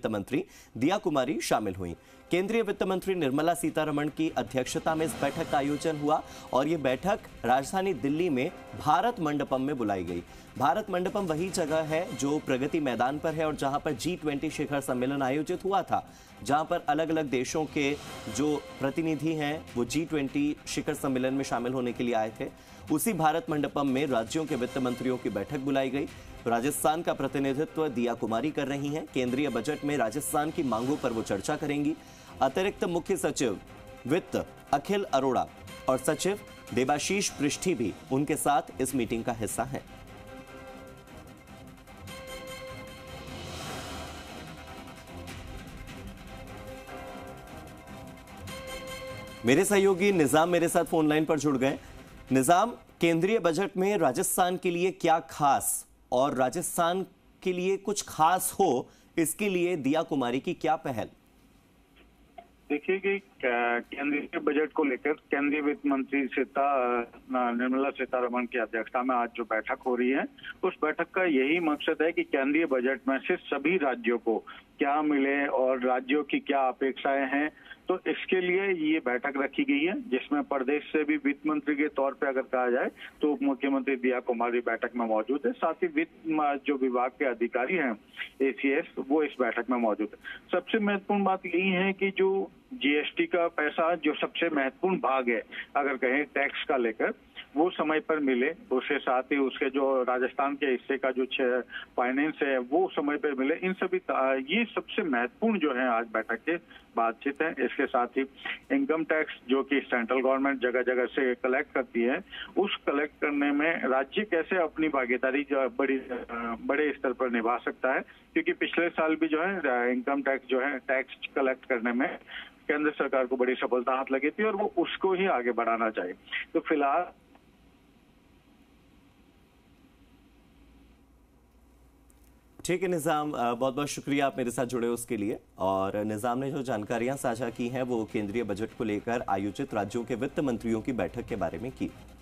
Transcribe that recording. वित्त मंत्री दिया कुमारी शामिल हुई। केंद्रीय वित्त मंत्री निर्मला सीतारमण की अध्यक्षता में इस बैठक का आयोजन हुआ और ये बैठक राजधानी दिल्ली में भारत मंडपम में बुलाई गई। भारत मंडपम वही जगह है जो प्रगति मैदान पर है और जहां पर G20 शिखर सम्मेलन आयोजित हुआ था, जहां पर अलग अलग देशों के जो प्रतिनिधि हैं वो G20 शिखर सम्मेलन में शामिल होने के लिए आए थे। उसी भारत मंडपम में राज्यों के वित्त मंत्रियों की बैठक बुलाई गई। राजस्थान का प्रतिनिधित्व दिया कुमारी कर रही हैं। केंद्रीय बजट में राजस्थान की मांगों पर वो चर्चा करेंगी। अतिरिक्त मुख्य सचिव वित्त अखिल अरोड़ा और सचिव देवाशीष पृष्ठी भी उनके साथ इस मीटिंग का हिस्सा हैं। मेरे सहयोगी निजाम मेरे साथ फोन लाइन पर जुड़ गए। निजाम, केंद्रीय बजट में राजस्थान के लिए क्या खास और राजस्थान के लिए कुछ खास हो, इसके लिए दिया कुमारी की क्या पहल? देखिए कि केंद्रीय बजट को लेकर केंद्रीय वित्त मंत्री निर्मला सीतारमण की अध्यक्षता में आज जो बैठक हो रही है, उस बैठक का यही मकसद है कि केंद्रीय बजट में से सभी राज्यों को क्या मिले और राज्यों की क्या अपेक्षाएं हैं, तो इसके लिए ये बैठक रखी गई है, जिसमें प्रदेश से भी वित्त मंत्री के तौर पे अगर कहा जाए तो उप मुख्यमंत्री दिया कुमारी बैठक में मौजूद है। साथ ही वित्त जो विभाग के अधिकारी हैं ACS, वो इस बैठक में मौजूद है। सबसे महत्वपूर्ण बात यही है कि जो GST का पैसा जो सबसे महत्वपूर्ण भाग है अगर कहें टैक्स का लेकर, वो समय पर मिले, उसके साथ ही उसके जो राजस्थान के हिस्से का जो फाइनेंस है वो समय पर मिले। इन सभी ये सबसे महत्वपूर्ण जो है आज बैठक के बातचीत है। इसके साथ ही इनकम टैक्स जो कि सेंट्रल गवर्नमेंट जगह जगह से कलेक्ट करती है, उस कलेक्ट करने में राज्य कैसे अपनी भागीदारी जो बड़े स्तर पर निभा सकता है, क्योंकि पिछले साल भी जो है इनकम टैक्स जो है टैक्स कलेक्ट करने में केंद्र सरकार को बड़ी सफलता हाथ लगी थी और वो उसको ही आगे बढ़ाना चाहिए। तो फिलहाल ठीक है निजाम, बहुत बहुत शुक्रिया आप मेरे साथ जुड़े उसके लिए। और निजाम ने जो जानकारियां साझा की हैं वो केंद्रीय बजट को लेकर आयोजित राज्यों के वित्त मंत्रियों की बैठक के बारे में की।